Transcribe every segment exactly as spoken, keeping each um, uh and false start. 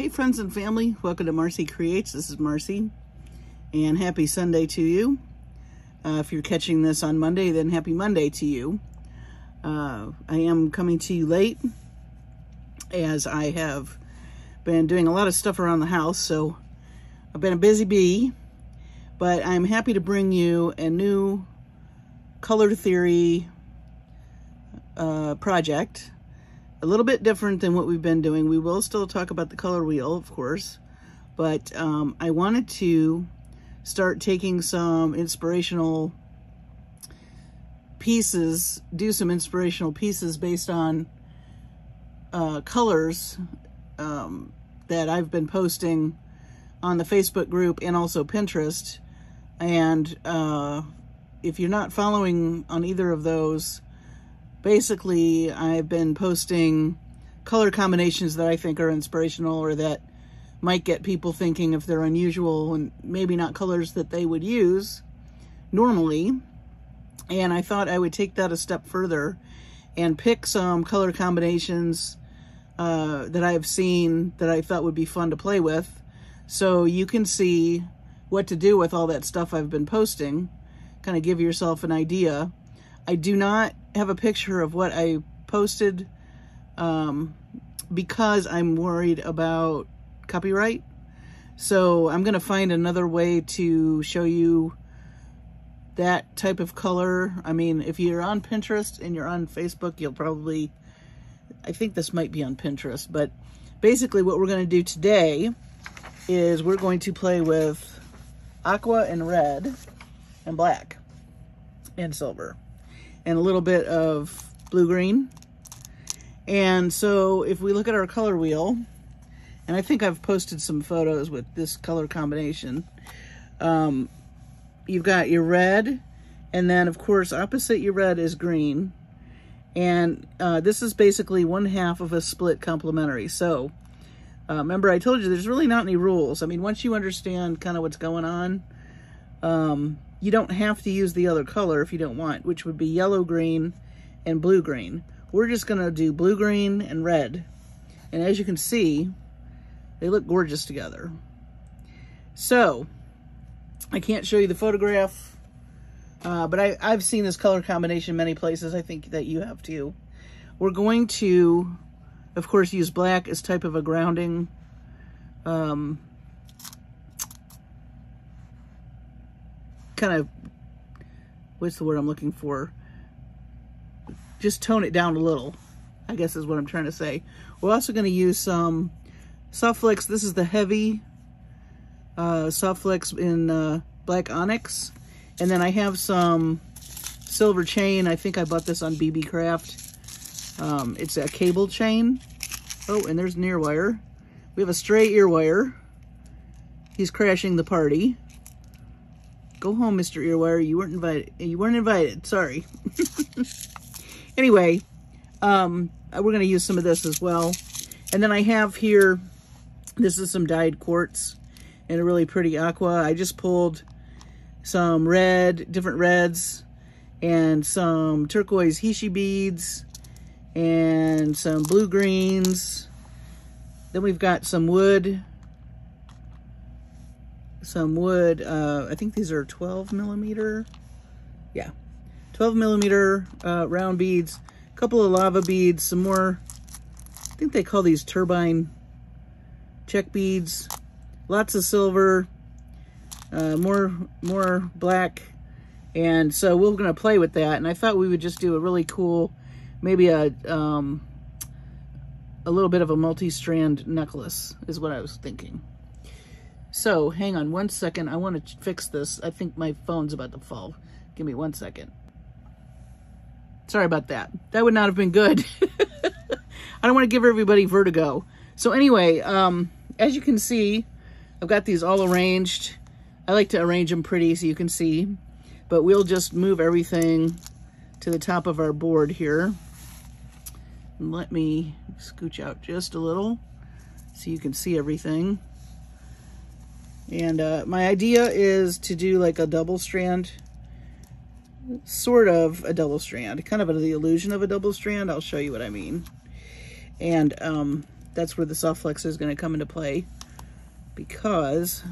Hey friends and family, welcome to Marcie Creates. This is Marcie, and happy Sunday to you. Uh, if you're catching this on Monday, then happy Monday to you. Uh, I am coming to you late, as I have been doing a lot of stuff around the house, so I've been a busy bee, but I'm happy to bring you a new color theory uh, project. A little bit different than what we've been doing. We will still talk about the color wheel, of course, but um, I wanted to start taking some inspirational pieces, do some inspirational pieces based on uh, colors um, that I've been posting on the Facebook group and also Pinterest. And uh, if you're not following on either of those, basically, I've been posting color combinations that I think are inspirational or that might get people thinking if they're unusual and maybe not colors that they would use normally. And I thought I would take that a step further and pick some color combinations uh, that I've seen that I thought would be fun to play with, so you can see what to do with all that stuff I've been posting, kind of give yourself an idea. I do not have a picture of what I posted um, because I'm worried about copyright. So I'm going to find another way to show you that type of color. I mean, if you're on Pinterest and you're on Facebook, you'll probably, I think this might be on Pinterest, but basically what we're going to do today is we're going to play with aqua and red and black and silver, and a little bit of blue-green. And so if we look at our color wheel, and I think I've posted some photos with this color combination, um, you've got your red, and then of course opposite your red is green. And uh, this is basically one half of a split complementary. So uh, remember I told you there's really not any rules. I mean, once you understand kind of what's going on, um, you don't have to use the other color if you don't want, which would be yellow, green, and blue, green. We're just gonna do blue, green, and red. And as you can see, they look gorgeous together. So, I can't show you the photograph, uh, but I, I've seen this color combination many places. I think that you have too. We're going to, of course, use black as type of a grounding um, kind of, what's the word I'm looking for? Just tone it down a little, I guess is what I'm trying to say. We're also going to use some Softflex. This is the heavy uh, Softflex in uh, black onyx. And then I have some silver chain. I think I bought this on B B craft. Um, it's a cable chain. Oh, and there's an ear wire. We have a stray ear wire. He's crashing the party. Go home, Mister Earwire. You weren't invited. You weren't invited. Sorry. Anyway, um, we're going to use some of this as well. And then I have here, this is some dyed quartz and a really pretty aqua. I just pulled some red, different reds, and some turquoise heishi beads, and some blue greens. Then we've got some wood. Some wood, uh, I think these are twelve millimeter, yeah, twelve millimeter uh, round beads, a couple of lava beads, some more, I think they call these turbine check beads, lots of silver, uh, more, more black, and so we're going to play with that, and I thought we would just do a really cool, maybe a, um, a little bit of a multi-strand necklace is what I was thinking. So, hang on one second. I want to fix this. I think my phone's about to fall. Give me one second. Sorry about that. That would not have been good. I don't want to give everybody vertigo. So anyway, um, as you can see, I've got these all arranged. I like to arrange them pretty so you can see. But we'll just move everything to the top of our board here. And let me scooch out just a little so you can see everything. And uh, my idea is to do like a double strand, sort of a double strand, kind of the illusion of a double strand. I'll show you what I mean. And um, that's where the Softflex is going to come into play, because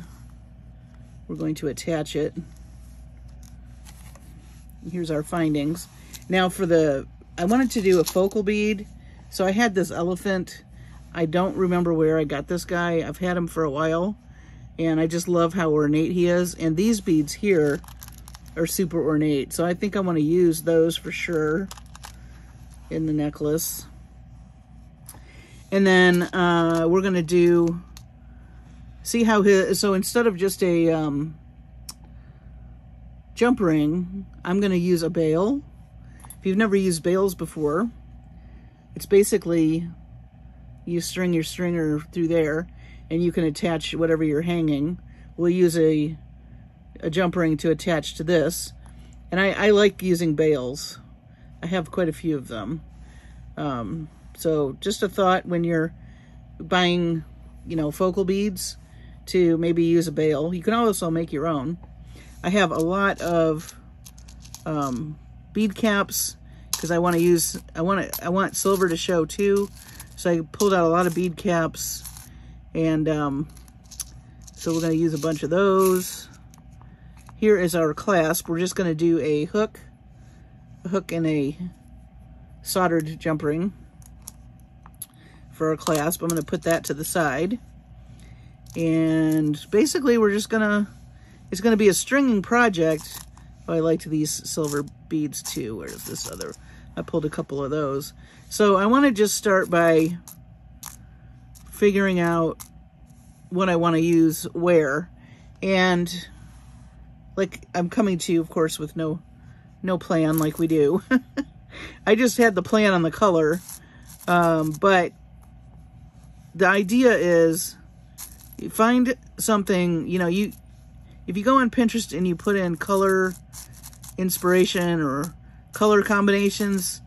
we're going to attach it. Here's our findings. Now for the, I wanted to do a focal bead. So I had this elephant. I don't remember where I got this guy. I've had him for a while, and I just love how ornate he is. And these beads here are super ornate. So I think I want to use those for sure in the necklace. And then uh, we're going to do, see how his, so instead of just a um, jump ring, I'm going to use a bail. If you've never used bails before, it's basically you string your stringer through there and you can attach whatever you're hanging. We'll use a, a jump ring to attach to this. And I, I like using bails. I have quite a few of them. Um, So just a thought when you're buying, you know, focal beads, to maybe use a bail. You can also make your own. I have a lot of um, bead caps because I want to use, I want to, I want silver to show too. So I pulled out a lot of bead caps, and um, so we're going to use a bunch of those. Here is our clasp. We're just going to do a hook, a hook and a soldered jump ring for our clasp. I'm going to put that to the side, and basically we're just gonna, it's going to be a stringing project. Oh, I liked these silver beads too. Where's this other? I pulled a couple of those. So I want to just start by figuring out what I want to use where, and like I'm coming to you, of course, with no no plan like we do. I just had the plan on the color, um, but the idea is you find something, you know, you, if you go on Pinterest and you put in color inspiration or color combinations,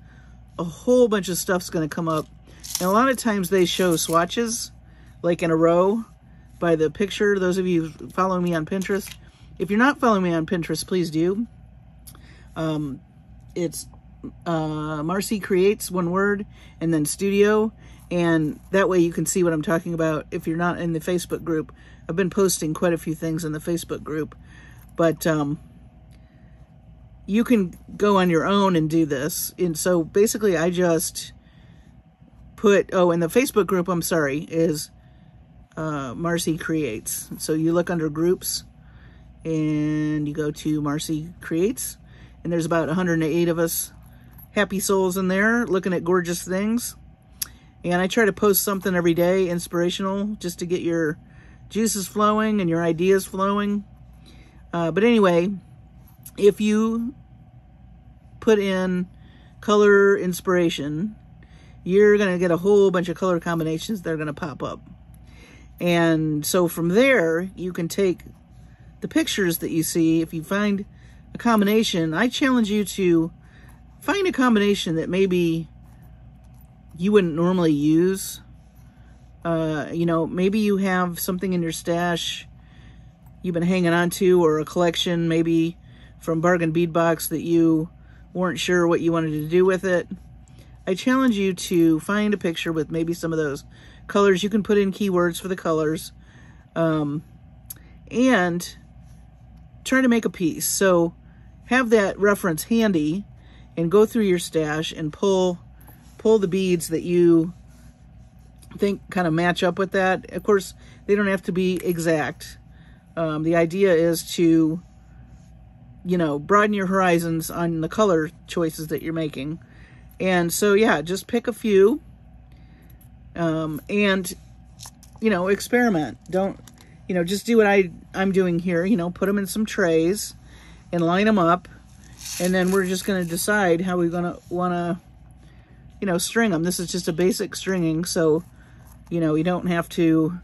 a whole bunch of stuff's going to come up. And a lot of times they show swatches like in a row by the picture. Those of you following me on Pinterest, if you're not following me on Pinterest, please do. Um, it's uh, Marcie Creates, one word, and then studio. And that way you can see what I'm talking about if you're not in the Facebook group. I've been posting quite a few things in the Facebook group, but um, you can go on your own and do this. And so basically I just put, oh, in the Facebook group, I'm sorry, is uh, Marcie Creates. So you look under groups and you go to Marcie Creates, and there's about one hundred eight of us happy souls in there looking at gorgeous things. And I try to post something every day, inspirational, just to get your juices flowing and your ideas flowing. Uh, but anyway, if you put in color inspiration, you're going to get a whole bunch of color combinations that are going to pop up. And so from there, you can take the pictures that you see. If you find a combination, I challenge you to find a combination that maybe you wouldn't normally use. Uh, you know, maybe you have something in your stash you've been hanging on to, or a collection maybe from Bargain Bead Box that you weren't sure what you wanted to do with it. I challenge you to find a picture with maybe some of those colors. You can put in keywords for the colors, um, and try to make a piece. So have that reference handy and go through your stash and pull pull the beads that you think kind of match up with that. Of course, they don't have to be exact. Um, the idea is to, you know, broaden your horizons on the color choices that you're making. And so, yeah, just pick a few, um, and, you know, experiment. Don't, you know, just do what I, I'm doing here, you know, put them in some trays and line them up. And then we're just going to decide how we're going to want to, you know, string them. This is just a basic stringing, so, you know, you don't have to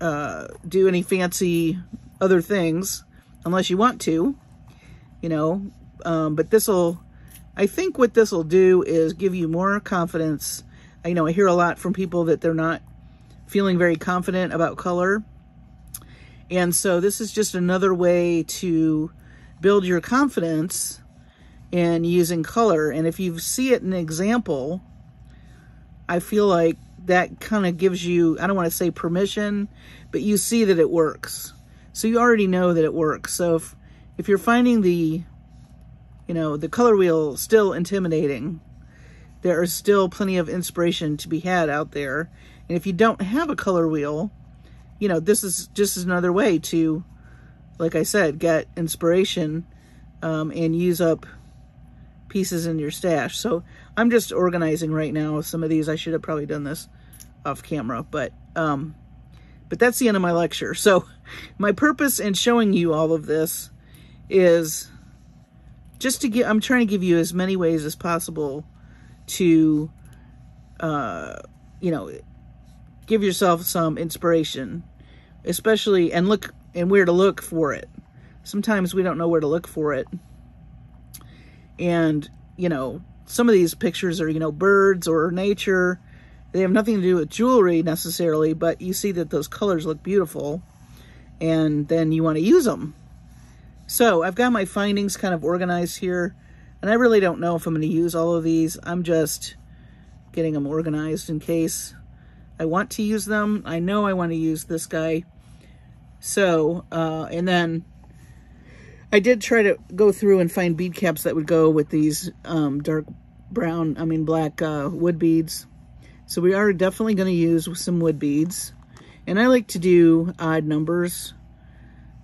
uh, do any fancy other things unless you want to, you know, um, but this'll, I think what this'll do is give you more confidence. I, you know, I hear a lot from people that they're not feeling very confident about color, and so this is just another way to build your confidence and using color. And if you see it in an example, I feel like that kind of gives you, I don't want to say permission, but you see that it works. So you already know that it works. So if, if you're finding the, you know, the color wheel still intimidating, there is still plenty of inspiration to be had out there. And if you don't have a color wheel, you know, this is just another way to, like I said, get inspiration um, and use up pieces in your stash. So I'm just organizing right now some of these. I should have probably done this off camera, but um, but that's the end of my lecture. So my purpose in showing you all of this is just to get, I'm trying to give you as many ways as possible to, uh, you know, give yourself some inspiration, especially, and look, and where to look for it. Sometimes we don't know where to look for it. And, you know, some of these pictures are, you know, birds or nature. They have nothing to do with jewelry necessarily, but you see that those colors look beautiful and then you want to use them. So I've got my findings kind of organized here, and I really don't know if I'm going to use all of these. I'm just getting them organized in case I want to use them. I know I want to use this guy. So, uh, and then I did try to go through and find bead caps that would go with these um, dark brown, I mean black uh, wood beads. So we are definitely going to use some wood beads. And I like to do odd numbers.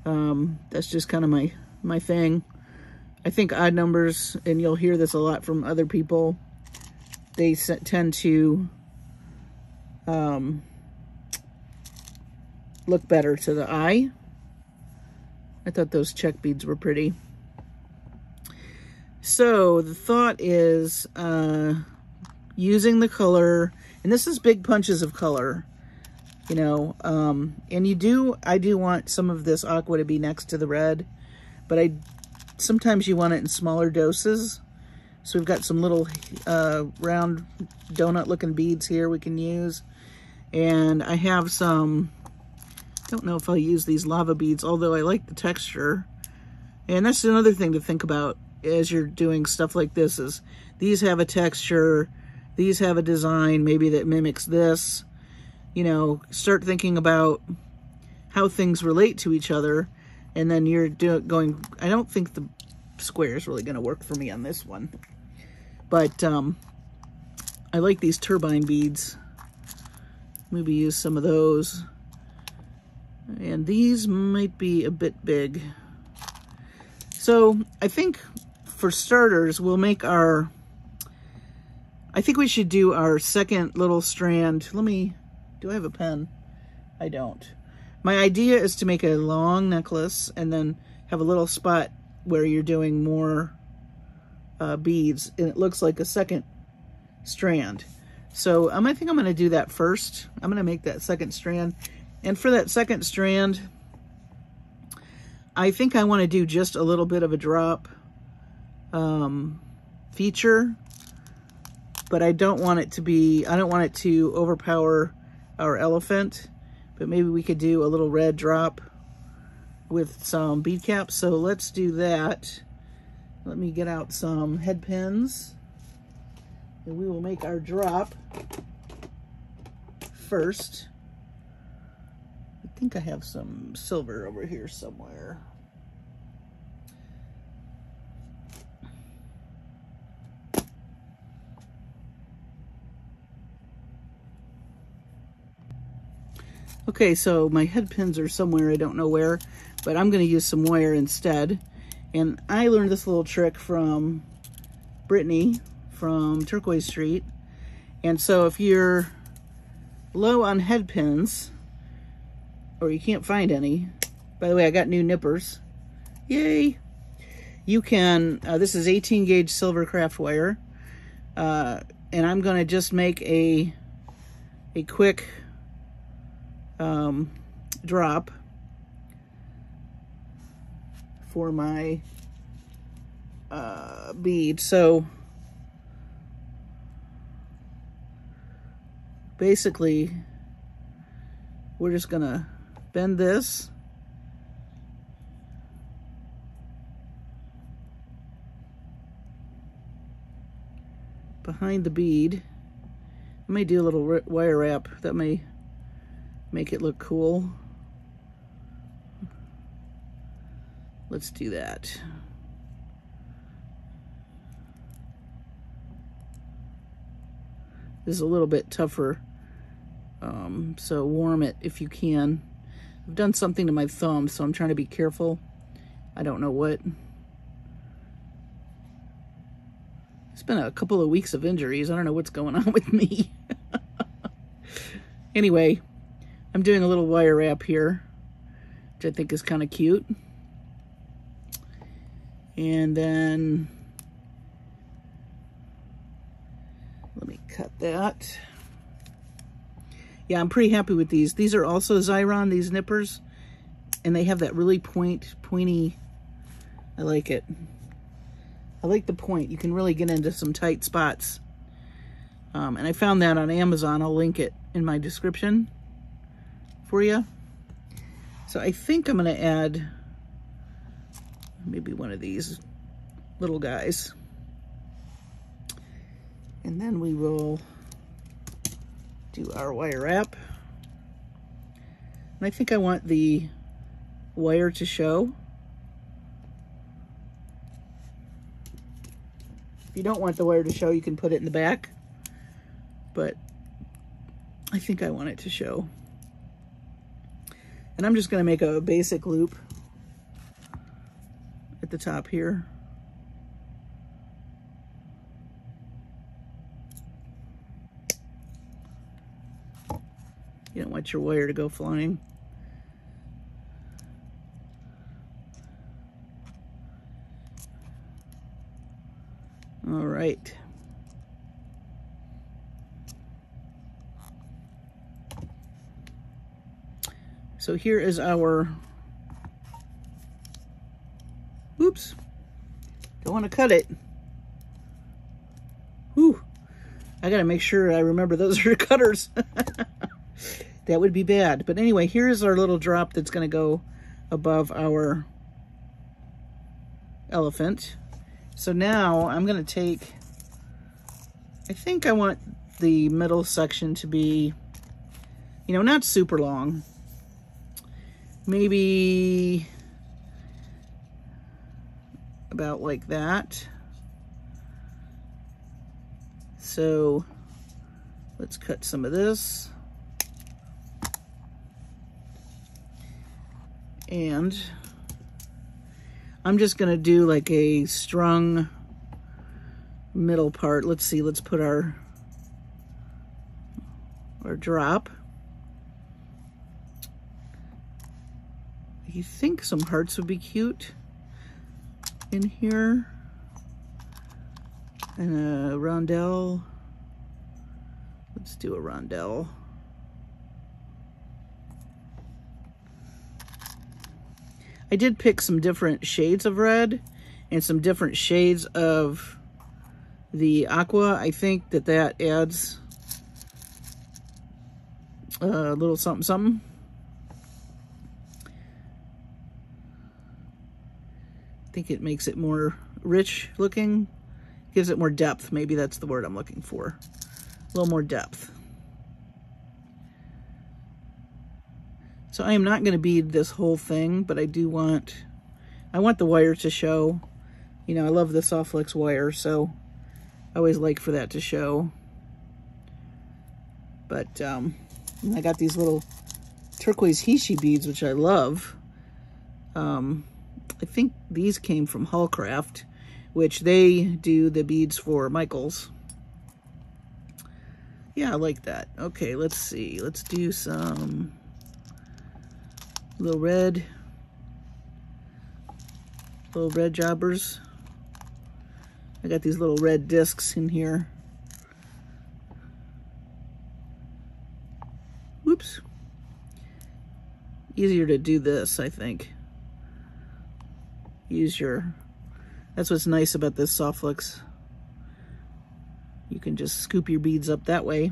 Um, that's just kind of my, my thing. I think odd numbers, and you'll hear this a lot from other people, they tend to um, look better to the eye. I thought those check beads were pretty. So the thought is uh, using the color, and this is big punches of color, you know, um, and you do, I do want some of this aqua to be next to the red, but I, sometimes you want it in smaller doses. So we've got some little uh, round donut looking beads here we can use. And I have some, I don't know if I'll use these lava beads, although I like the texture. And that's another thing to think about as you're doing stuff like this is these have a texture, these have a design maybe that mimics this. You know, start thinking about how things relate to each other, and then you're doing going, I don't think the square is really going to work for me on this one, but um, I like these turbine beads. Maybe use some of those, and these might be a bit big. So I think for starters, we'll make our, I think we should do our second little strand. Let me, do I have a pen? I don't. My idea is to make a long necklace and then have a little spot where you're doing more uh, beads, and it looks like a second strand. So um, I think I'm going to do that first. I'm going to make that second strand. And for that second strand, I think I want to do just a little bit of a drop um, feature, but I don't want it to be, I don't want it to overpower our elephant, but maybe we could do a little red drop with some bead caps. So let's do that. Let me get out some head pins, and we will make our drop first. I think I have some silver over here somewhere. Okay, so my head pins are somewhere, I don't know where, but I'm going to use some wire instead. And I learned this little trick from Brittany from Turquoise Street. And so if you're low on head pins, or you can't find any, by the way, I got new nippers. Yay! You can, uh, this is eighteen gauge silver craft wire. Uh, and I'm going to just make a, a quick... Um, drop for my uh, bead. So basically we're just gonna bend this behind the bead. may do a little wire wrap. That may make it look cool. Let's do that. This is a little bit tougher, um, so warm it if you can. I've done something to my thumb, so I'm trying to be careful. I don't know what. It's been a couple of weeks of injuries. I don't know what's going on with me. Anyway, I'm doing a little wire wrap here, which I think is kind of cute. And then let me cut that. Yeah, I'm pretty happy with these. These are also Xuron, these nippers, and they have that really point, pointy, I like it. I like the point. You can really get into some tight spots. Um, and I found that on Amazon. I'll link it in my description for you. So I think I'm gonna add maybe one of these little guys. And then we will do our wire wrap. And I think I want the wire to show. If you don't want the wire to show, you can put it in the back, but I think I want it to show. And I'm just going to make a basic loop at the top here. You don't want your wire to go flying. All right. So here is our, oops, don't want to cut it. Whew, I gotta make sure I remember those are cutters. That would be bad. But anyway, here's our little drop that's gonna go above our elephant. So now I'm going to take, I think I want the middle section to be, you know, not super long. Maybe about like that. So let's cut some of this. And I'm just gonna do like a strung middle part. Let's see, let's put our, our drop. You think some hearts would be cute in here. And a rondelle. Let's do a rondelle. I did pick some different shades of red and some different shades of the aqua. I think that that adds a little something, something. I think it makes it more rich looking, gives it more depth. Maybe that's the word I'm looking for. A little more depth. So I am not going to bead this whole thing, but I do want, I want the wire to show. You know, I love the Softflex wire, so I always like for that to show. But um, I got these little turquoise heishi beads, which I love. Um, I think these came from Hallcraft, which they do the beads for Michaels. Yeah, I like that. Okay, let's see. Let's do some... little red, little red jobbers. I got these little red discs in here. Whoops. Easier to do this, I think. Use your, that's what's nice about this Softflex. You can just scoop your beads up that way.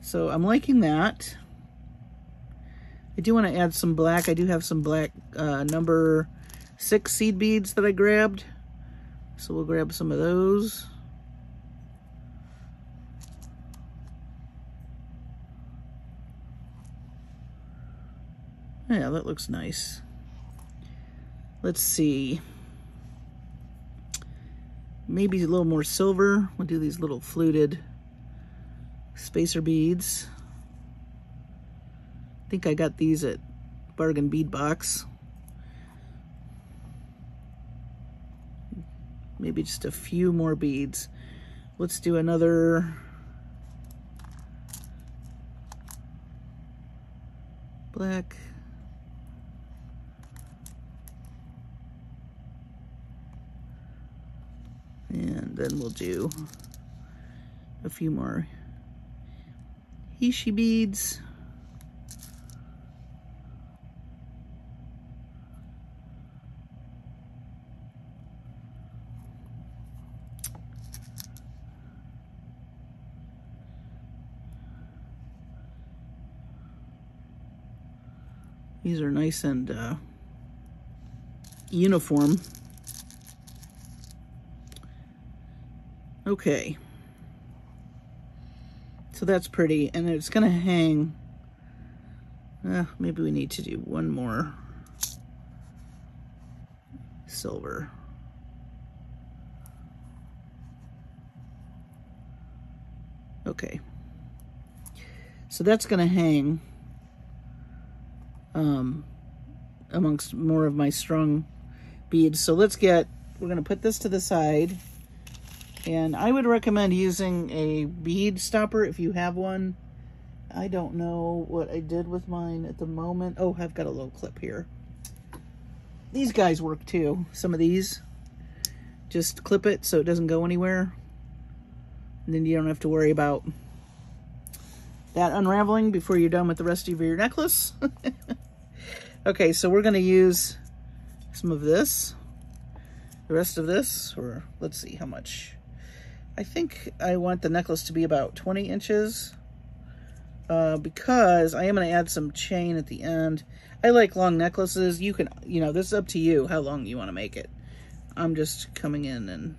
So I'm liking that. I do want to add some black. I do have some black uh, number six seed beads that I grabbed. So we'll grab some of those. Yeah, that looks nice. Let's see. Maybe a little more silver. We'll do these little fluted spacer beads. I think I got these at Bargain Bead Box. Maybe just a few more beads. Let's do another black. And then we'll do a few more Heishi beads. These are nice and uh, uniform. Okay, so that's pretty, and it's gonna hang. Uh, maybe we need to do one more silver. Okay, so that's gonna hang Um, amongst more of my strung beads. So let's get, we're going to put this to the side, and I would recommend using a bead stopper if you have one. I don't know what I did with mine at the moment. Oh, I've got a little clip here. These guys work too. Some of these, just clip it so it doesn't go anywhere, and then you don't have to worry about that unraveling before you're done with the rest of your necklace. Okay, so we're gonna use some of this, the rest of this, or let's see how much. I think I want the necklace to be about twenty inches uh, because I am gonna add some chain at the end. I like long necklaces. You can, you know, this is up to you how long you wanna make it. I'm just coming in and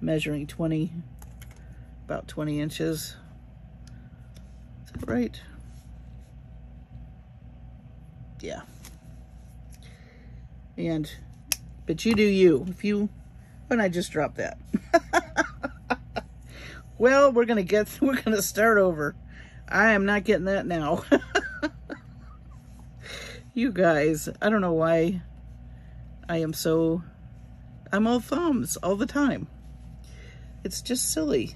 measuring twenty, about twenty inches. Right? Yeah. And, but you do you. If you, why don't I just drop that? Well, we're gonna get, we're gonna start over. I am not getting that now. You guys, I don't know why I am so, I'm all thumbs all the time. It's just silly.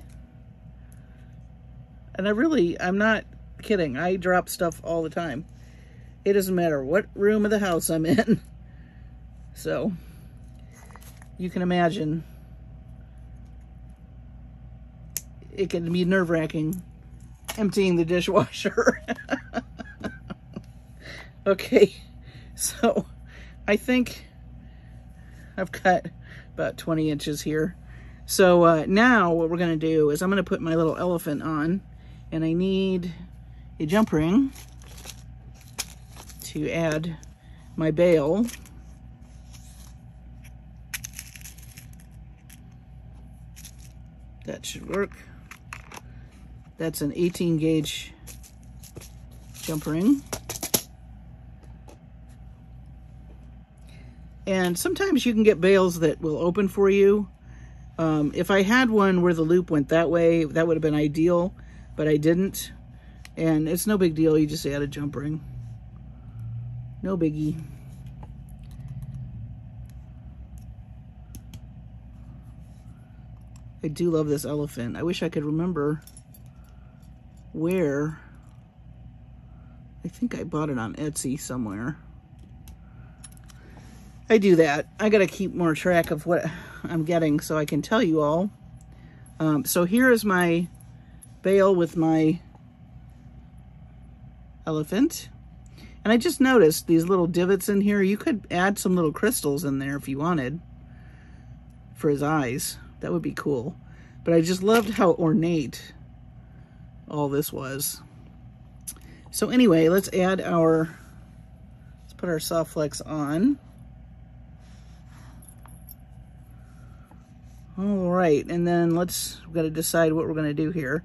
And I really, I'm not kidding. I drop stuff all the time. It doesn't matter what room of the house I'm in. So, you can imagine. It can be nerve-wracking emptying the dishwasher. Okay, so I think I've got about twenty inches here. So uh, now what we're gonna do is I'm gonna put my little elephant on. And I need a jump ring to add my bail. That should work. That's an eighteen gauge jump ring. And sometimes you can get bails that will open for you. Um, if I had one where the loop went that way, that would have been ideal. But I didn't, and it's no big deal. You just add a jump ring. No biggie. I do love this elephant. I wish I could remember where. I think I bought it on Etsy somewhere. I do that. I gotta keep more track of what I'm getting so I can tell you all. Um, so here is my bail with my elephant. And I just noticed these little divots in here. You could add some little crystals in there if you wanted for his eyes. That would be cool. But I just loved how ornate all this was. So anyway, let's add our, let's put our Softflex on. All right, and then let's, we've got to decide what we're gonna do here.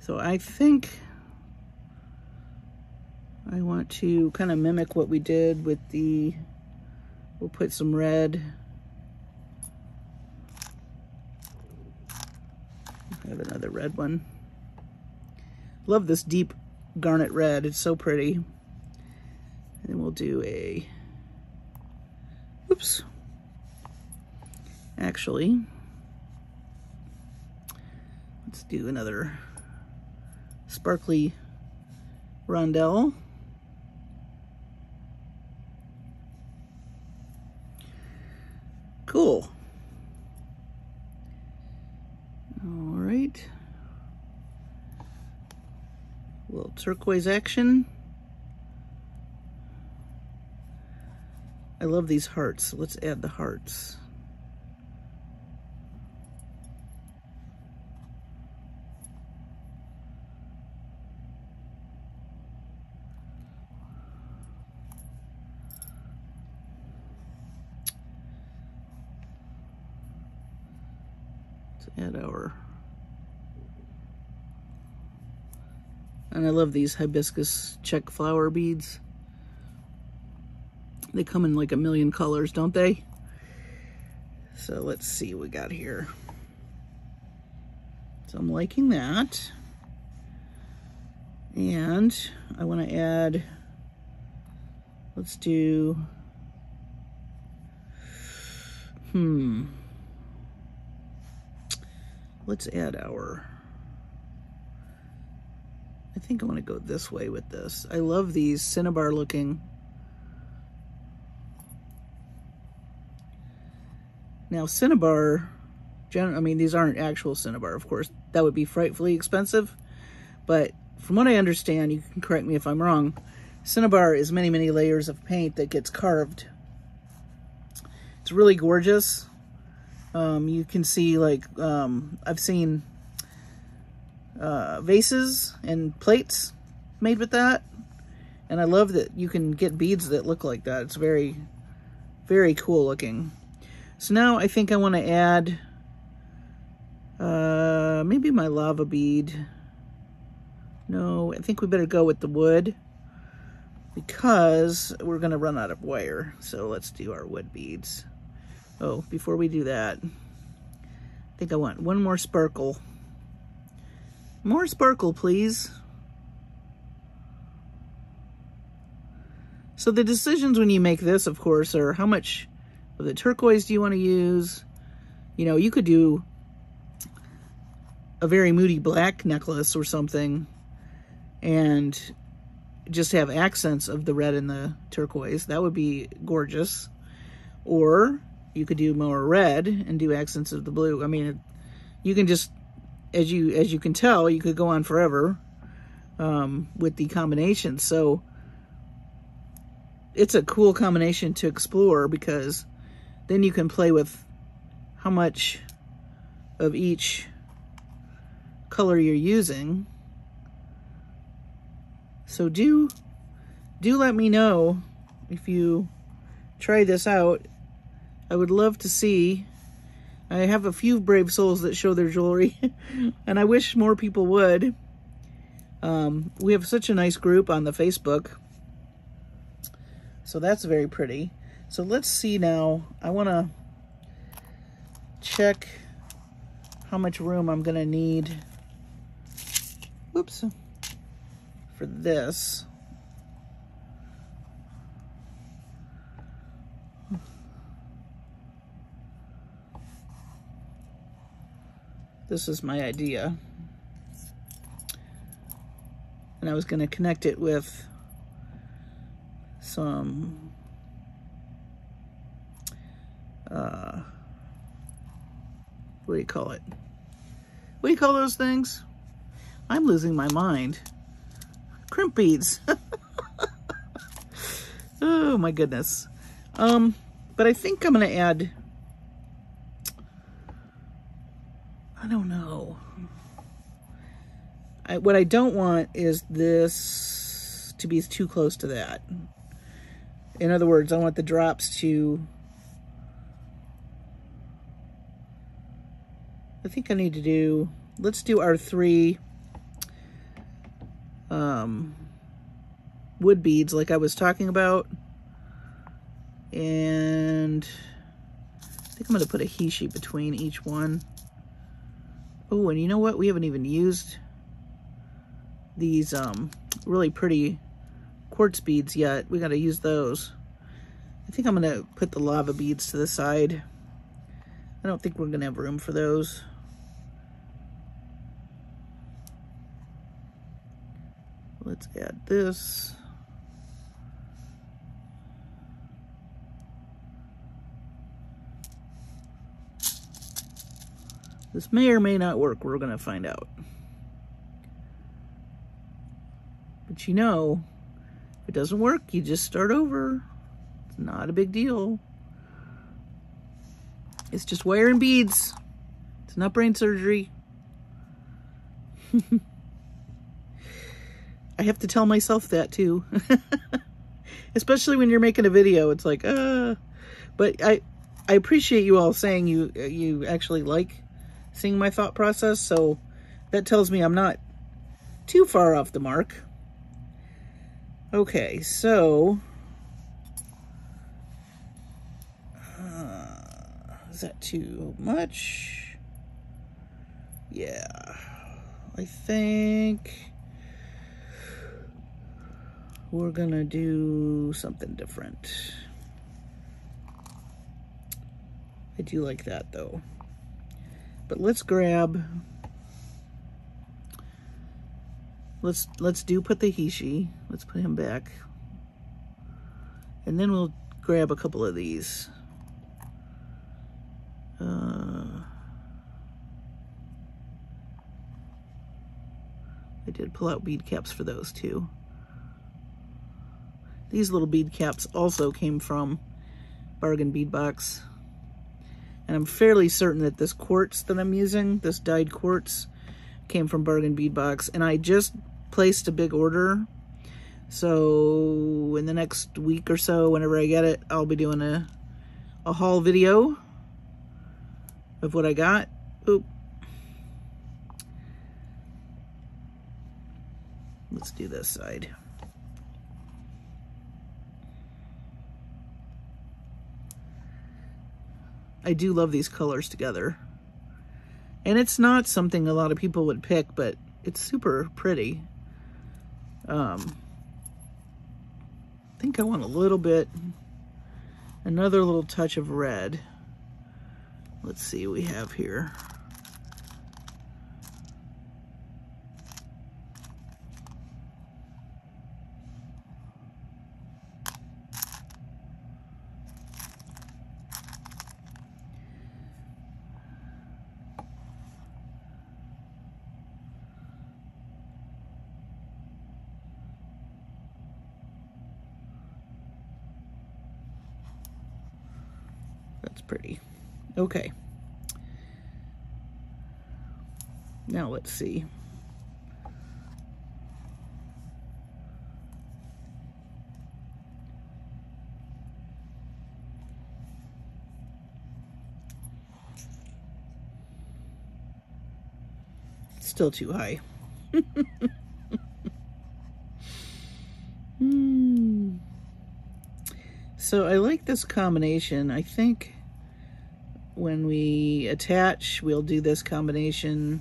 So I think I want to kind of mimic what we did with the, we'll put some red. I have another red one. Love this deep garnet red, it's so pretty. And then we'll do a, oops. Actually, let's do another sparkly rondelle. Cool. All right. A little turquoise action. I love these hearts. So let's add the hearts. Add our, and I love these hibiscus Czech flower beads. They come in like a million colors, don't they? So let's see what we got here. So I'm liking that. And I want to add, let's do, hmm. Let's add our, I think I want to go this way with this. I love these cinnabar looking. Now cinnabar, I mean, these aren't actual cinnabar, of course. That would be frightfully expensive. But from what I understand, you can correct me if I'm wrong, cinnabar is many, many layers of paint that gets carved. It's really gorgeous. Um, you can see, like, um, I've seen uh, vases and plates made with that. And I love that you can get beads that look like that. It's very, very cool looking. So now I think I want to add uh, maybe my lava bead. No, I think we better go with the wood because we're going to run out of wire. So let's do our wood beads. Oh, before we do that, I think I want one more sparkle. More sparkle, please. So the decisions when you make this, of course, are how much of the turquoise do you want to use? You know, you could do a very moody black necklace or something and just have accents of the red and the turquoise. That would be gorgeous. Or you could do more red and do accents of the blue. I mean, you can just, as you as you can tell, you could go on forever um, with the combination. So it's a cool combination to explore because then you can play with how much of each color you're using. So do do let me know if you try this out. I would love to see. I have a few brave souls that show their jewelry and I wish more people would. Um, we have such a nice group on the Facebook. So that's very pretty. So let's see now. I want to check how much room I'm going to need. Whoops. For this. This is my idea. And I was going to connect it with some uh what do you call it? What do you call those things? I'm losing my mind. Crimp beads. Oh my goodness. Um but I think I'm going to add, I don't know. I, what I don't want is this to be too close to that. In other words, I want the drops to, I think I need to do, let's do our three um, wood beads like I was talking about. And I think I'm going to put a he sheet between each one. Oh, and you know what? We haven't even used these um, really pretty quartz beads yet. We got to use those. I think I'm going to put the lava beads to the side. I don't think we're going to have room for those. Let's add this. This may or may not work. We're going to find out. But you know, if it doesn't work, you just start over. It's not a big deal. It's just wire and beads. It's not brain surgery. I have to tell myself that too. Especially when you're making a video, it's like, uh, but I, I appreciate you all saying you, you actually like seeing my thought process. So that tells me I'm not too far off the mark. Okay. So, uh, is that too much? Yeah, I think we're going to do something different. I do like that though. But let's grab, let's, let's do put the Heishi, let's put him back. And then we'll grab a couple of these. Uh, I did pull out bead caps for those too. These little bead caps also came from Bargain Bead Box. And I'm fairly certain that this quartz that I'm using, this dyed quartz, came from Bargain Bead Box. And I just placed a big order. So in the next week or so, whenever I get it, I'll be doing a, a haul video of what I got. Oop. Let's do this side. I do love these colors together. And it's not something a lot of people would pick, but it's super pretty. Um, I think I want a little bit, another little touch of red. Let's see what we have here. Pretty. Okay. Now let's see. It's still too high. hmm. So I like this combination. I think when we attach, we'll do this combination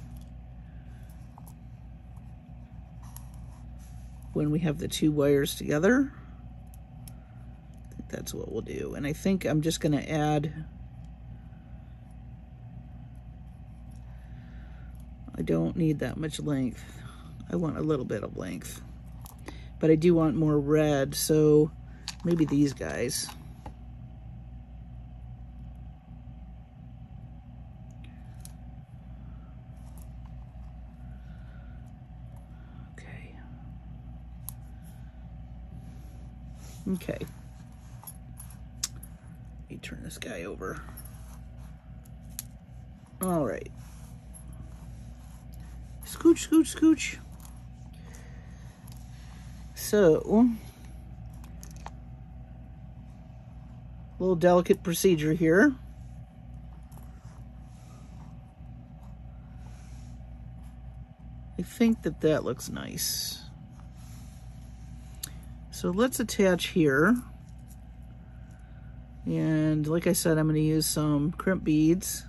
when we have the two wires together. I think that's what we'll do. And I think I'm just gonna add, I don't need that much length. I want a little bit of length, but I do want more red. So maybe these guys. Okay, let me turn this guy over. All right. Scooch, scooch, scooch. So, a little delicate procedure here. I think that that looks nice. So let's attach here. And like I said, I'm going to use some crimp beads.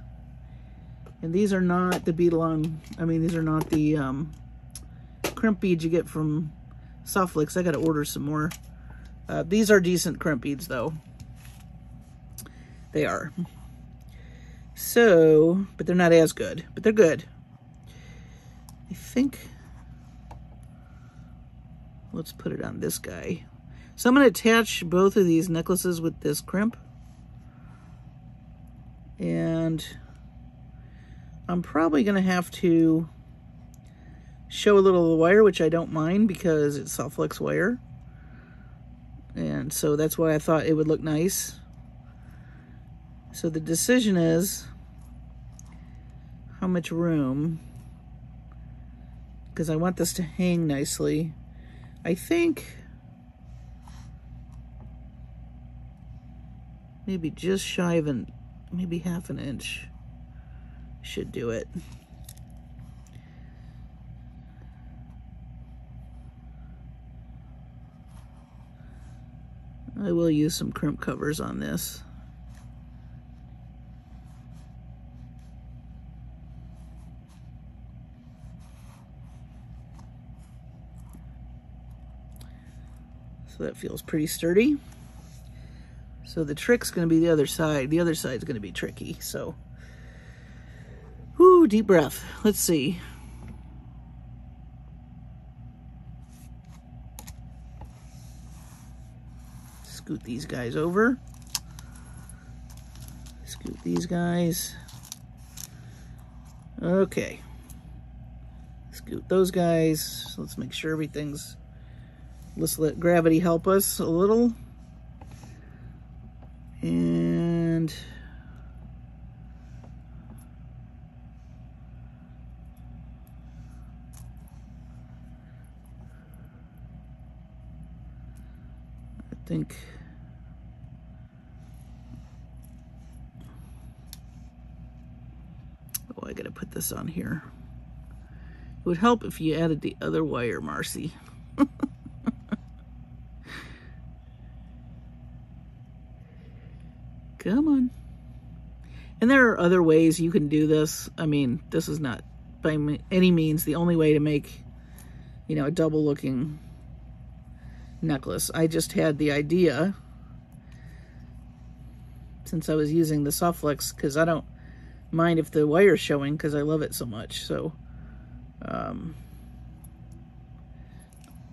And these are not the beadalon, I mean, these are not the um, crimp beads you get from Softflex. I got to order some more. Uh, these are decent crimp beads, though. They are. So, but they're not as good, but they're good. I think, let's put it on this guy. So I'm going to attach both of these necklaces with this crimp. And I'm probably going to have to show a little of the wire, which I don't mind because it's Softflex wire. And so that's why I thought it would look nice. So the decision is how much room, because I want this to hang nicely. I think maybe just shy of an, maybe half an inch should do it. I will use some crimp covers on this. So that feels pretty sturdy. So the trick's gonna be the other side. The other side's gonna be tricky, so. Whoo, deep breath. Let's see. Scoot these guys over. Scoot these guys. Okay. Scoot those guys. Let's make sure everything's... Let's let gravity help us a little. And I think oh, I gotta put this on here. It would help if you added the other wire, Marcie. Come on. And there are other ways you can do this. I mean, this is not by any means the only way to make, you know, a double looking necklace. I just had the idea since I was using the Softflex, because I don't mind if the wire's showing because I love it so much. So um,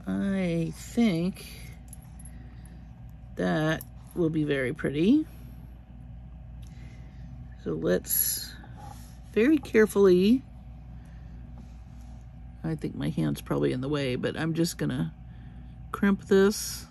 I think that will be very pretty. So let's very carefully, I think my hand's probably in the way, but I'm just gonna crimp this.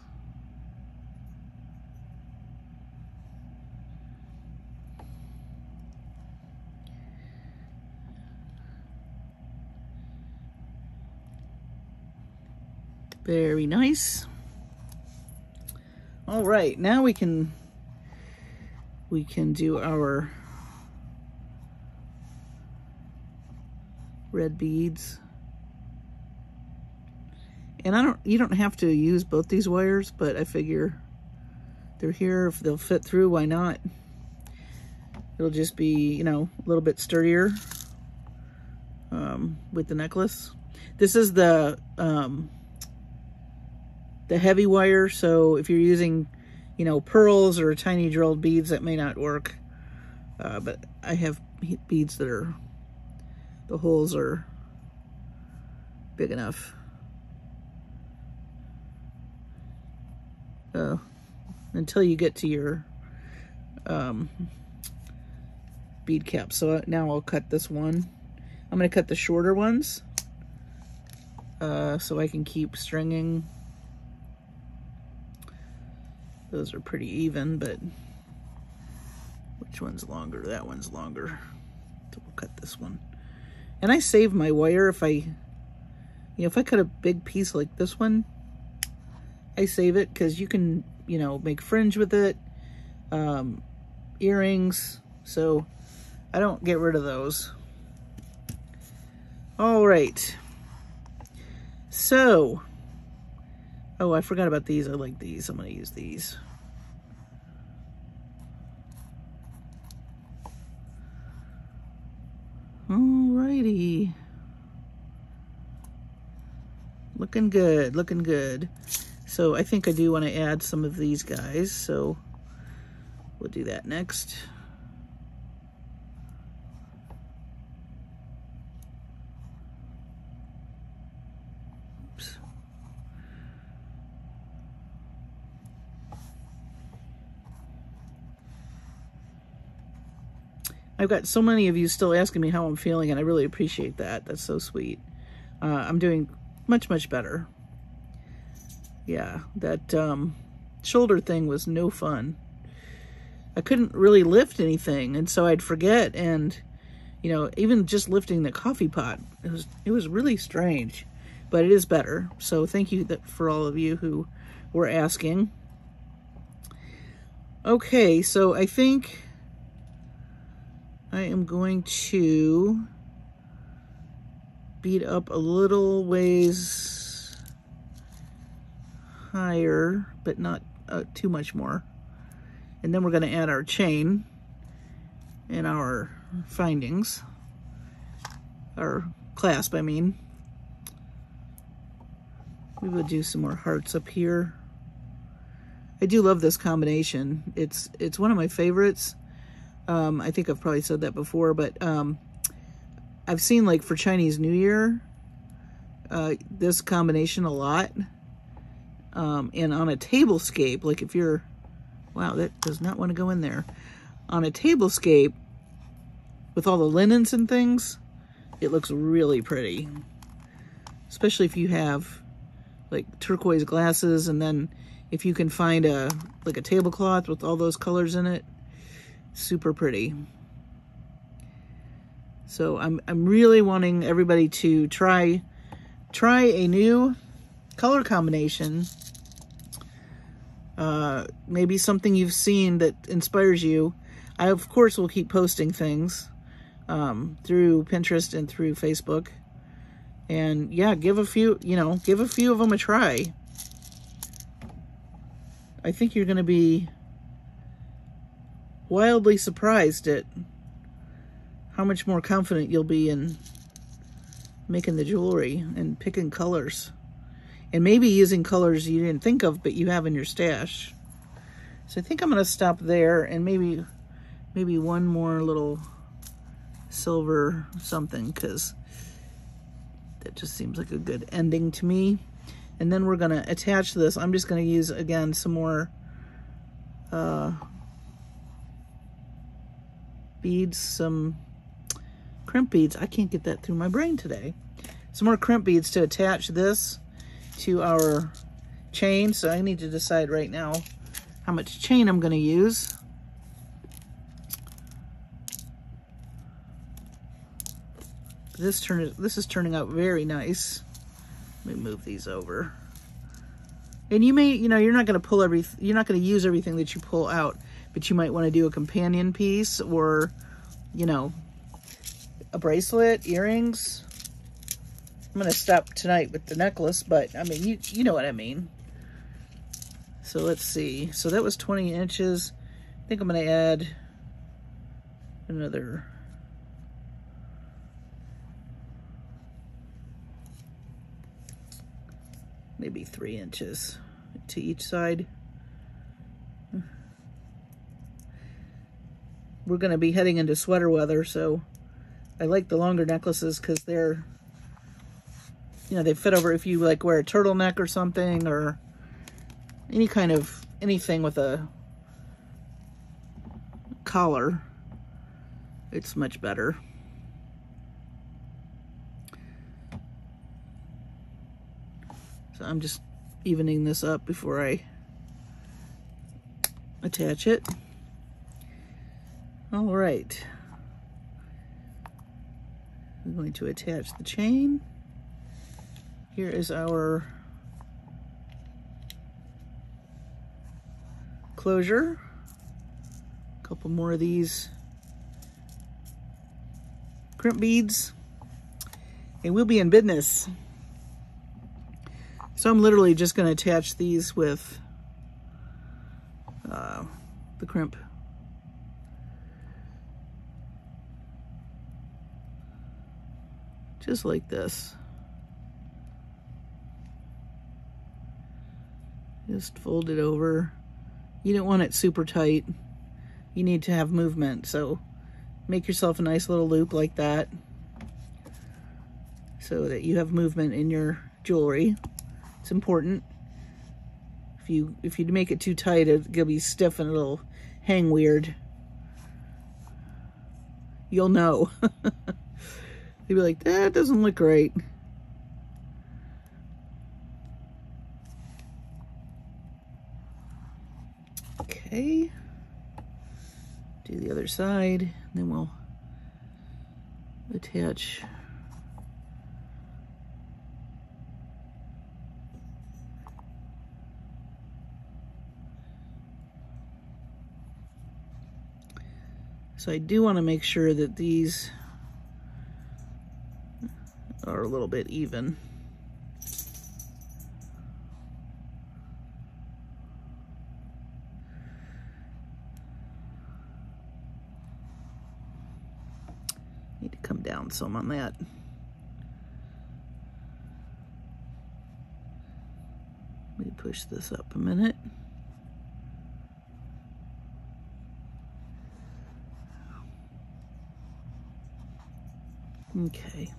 Very nice. All right, now we can, we can do our red beads. And I don't, you don't have to use both these wires, but I figure they're here. If they'll fit through, why not? It'll just be, you know, a little bit sturdier um, with the necklace. This is the um, the heavy wire, so if you're using, you know, pearls or tiny drilled beads, that may not work. Uh, but I have beads that are, the holes are big enough. Uh, until you get to your um, bead cap. So now I'll cut this one. I'm going to cut the shorter ones uh, so I can keep stringing. Those are pretty even, but which one's longer? That one's longer. So we'll cut this one. And I save my wire if I, you know, if I cut a big piece like this one, I save it because you can, you know, make fringe with it, um, earrings. So I don't get rid of those. All right. So Oh, I forgot about these. I like these. I'm going to use these. Alrighty. Looking good. Looking good. So I think I do want to add some of these guys. So we'll do that next. I've got so many of you still asking me how I'm feeling, and I really appreciate that. That's so sweet. Uh, I'm doing much, much better. Yeah, that um, shoulder thing was no fun. I couldn't really lift anything, and so I'd forget. And, you know, even just lifting the coffee pot, it was, it was really strange. But it is better. So thank you that for all of you who were asking. Okay, so I think I am going to beat up a little ways higher, but not uh, too much more. And then we're going to add our chain and our findings, our clasp, I mean. We will do some more hearts up here. I do love this combination. It's, it's one of my favorites. Um, I think I've probably said that before, but um, I've seen, like, for Chinese New Year, uh, this combination a lot. Um, and on a tablescape, like if you're, wow, that does not want to go in there. On a tablescape, with all the linens and things, it looks really pretty. Especially if you have, like, turquoise glasses, and then if you can find a, like, a tablecloth with all those colors in it. Super pretty. So I'm, I'm really wanting everybody to try, try a new color combination. Uh, maybe something you've seen that inspires you. I, of course, will keep posting things um, through Pinterest and through Facebook. And yeah, give a few, you know, give a few of them a try. I think you're going to be wildly surprised at how much more confident you'll be in making the jewelry and picking colors, and maybe using colors you didn't think of but you have in your stash. So I think I'm going to stop there, and maybe maybe one more little silver something, because that just seems like a good ending to me. And then we're going to attach this. I'm just going to use, again, some more uh beads, some crimp beads. I can't get that through my brain today. Some more crimp beads to attach this to our chain. So I need to decide right now how much chain I'm going to use. This turn, this is turning out very nice. Let me move these over. And you may, you know, you're not going to pull every, you're not going to use everything that you pull out, but you might want to do a companion piece, or, you know, a bracelet, earrings. I'm going to stop tonight with the necklace, but I mean, you, you know what I mean. So let's see. So that was twenty inches. I think I'm going to add another maybe three inches to each side. We're going to be heading into sweater weather, so I like the longer necklaces because they're, you know, they fit over if you, like, wear a turtleneck or something, or any kind of, anything with a collar. It's much better. So I'm just evening this up before I attach it. All right, I'm going to attach the chain. Here is our closure. A couple more of these crimp beads, and we'll be in business. So I'm literally just going to attach these with uh, the crimp. Just like this. Just fold it over. You don't want it super tight. You need to have movement, so make yourself a nice little loop like that so that you have movement in your jewelry. It's important. If you if you make it too tight, it's gonna be stiff and it'll hang weird. You'll know. You'll be like, that doesn't look right. Okay. Do the other side, and then we'll attach . So I do want to make sure that these are a little bit even. Need to come down some on that. Let me push this up a minute. Okay.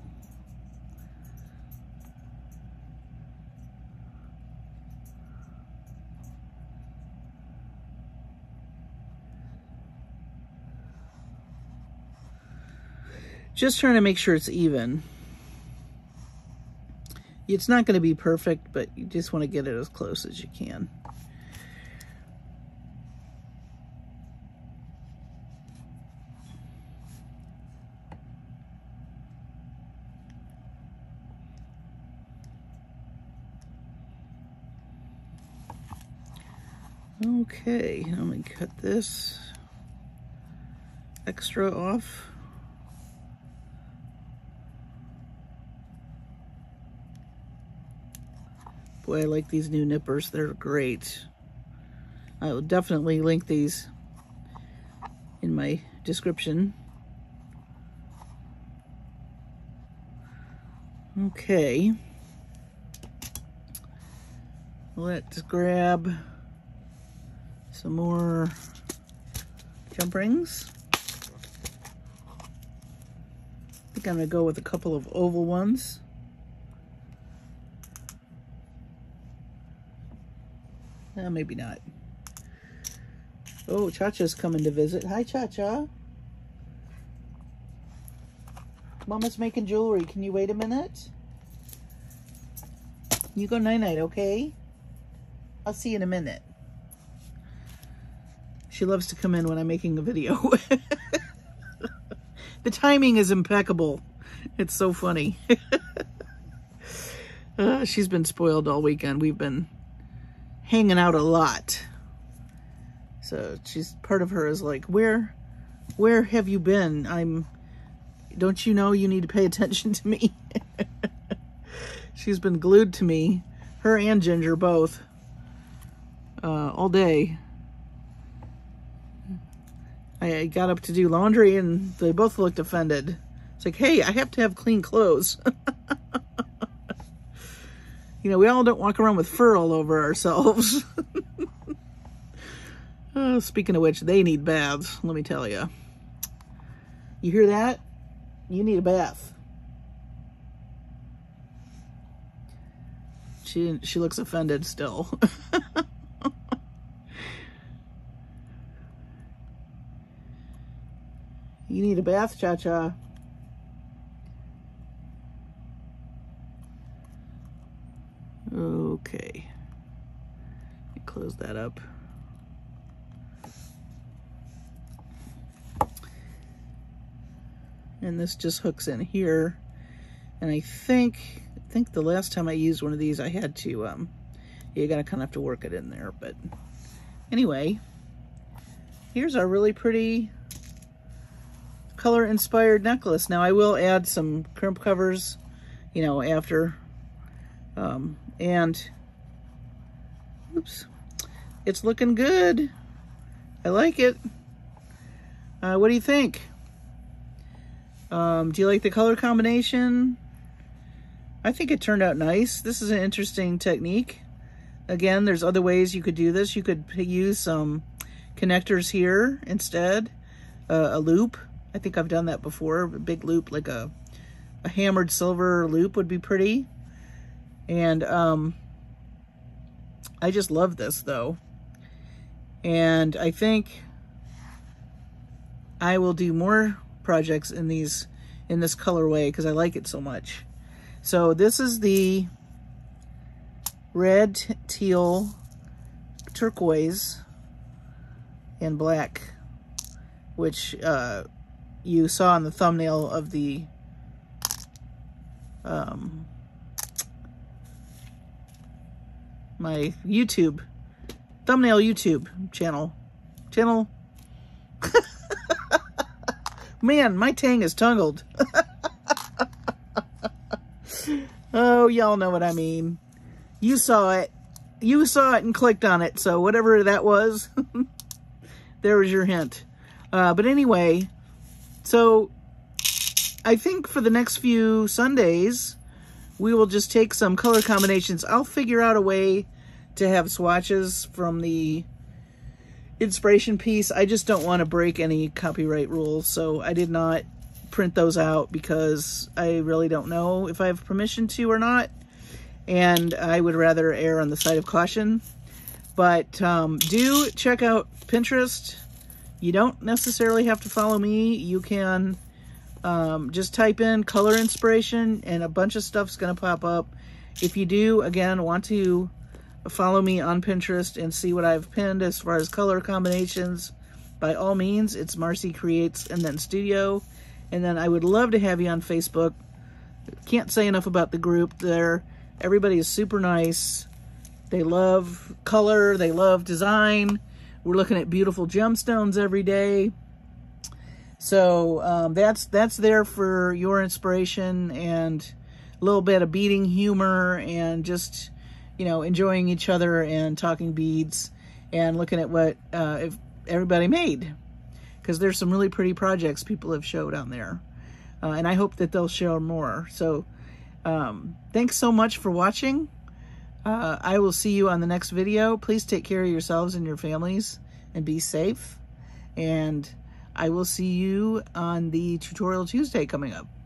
Just trying to make sure it's even. It's not going to be perfect, but you just want to get it as close as you can. Okay, let me cut this extra off. Boy, I like these new nippers. They're great. I will definitely link these in my description. Okay. Let's grab some more jump rings. I think I'm going to go with a couple of oval ones. No, maybe not. Oh, Cha-Cha's coming to visit. Hi, Cha-Cha. Mama's making jewelry. Can you wait a minute? You go night-night, okay? I'll see you in a minute. She loves to come in when I'm making a video. The timing is impeccable. It's so funny. uh, she's been spoiled all weekend. We've been hanging out a lot. So she's, part of her is like, where, where have you been? I'm, don't you know you need to pay attention to me? She's been glued to me, her and Ginger both, uh, all day. I got up to do laundry and they both looked offended. It's like, hey, I have to have clean clothes. You know, we all don't walk around with fur all over ourselves. Oh, speaking of which, they need baths, let me tell you. You hear that? You need a bath. She, didn't, she looks offended still. You need a bath, Cha-Cha. Okay. Close that up. And this just hooks in here. And I think, I think the last time I used one of these, I had to, um, you gotta kind of have to work it in there, but anyway, here's our really pretty color inspired necklace. Now I will add some crimp covers, you know, after um, and oops, it's looking good. I like it. Uh, what do you think? Um, do you like the color combination? I think it turned out nice. This is an interesting technique. Again, there's other ways you could do this. You could use some connectors here instead, uh, a loop. I think I've done that before. A big loop, like a, a hammered silver loop would be pretty. And um, I just love this though. And I think I will do more projects in these in this colorway because I like it so much. So this is the red, teal, turquoise, and black, which uh, you saw in the thumbnail of the um, my YouTube thumbnail YouTube channel channel. Man, my tang is tangled. Oh, y'all know what I mean. You saw it. You saw it and clicked on it. So whatever that was, there was your hint. Uh, but anyway, so I think for the next few Sundays, we will just take some color combinations. I'll figure out a way to have swatches from the inspiration piece. I just don't want to break any copyright rules, so I did not print those out because I really don't know if I have permission to or not, and I would rather err on the side of caution. But um, do check out Pinterest. You don't necessarily have to follow me. You can um, just type in color inspiration and a bunch of stuff's going to pop up. If you do, again, want to follow me on Pinterest and see what I've pinned as far as color combinations, by all means, it's Marcie Creates and then Studio. And then I would love to have you on Facebook. Can't say enough about the group there. Everybody is super nice. They love color. They love design. We're looking at beautiful gemstones every day. So um, that's that's there for your inspiration and a little bit of beading humor and just, you know, enjoying each other and talking beads and looking at what uh, if everybody made, because there's some really pretty projects people have showed on there. Uh, and I hope that they'll share more. So um, thanks so much for watching. Uh, I will see you on the next video. Please take care of yourselves and your families and be safe. And I will see you on the Tutorial Tuesday coming up.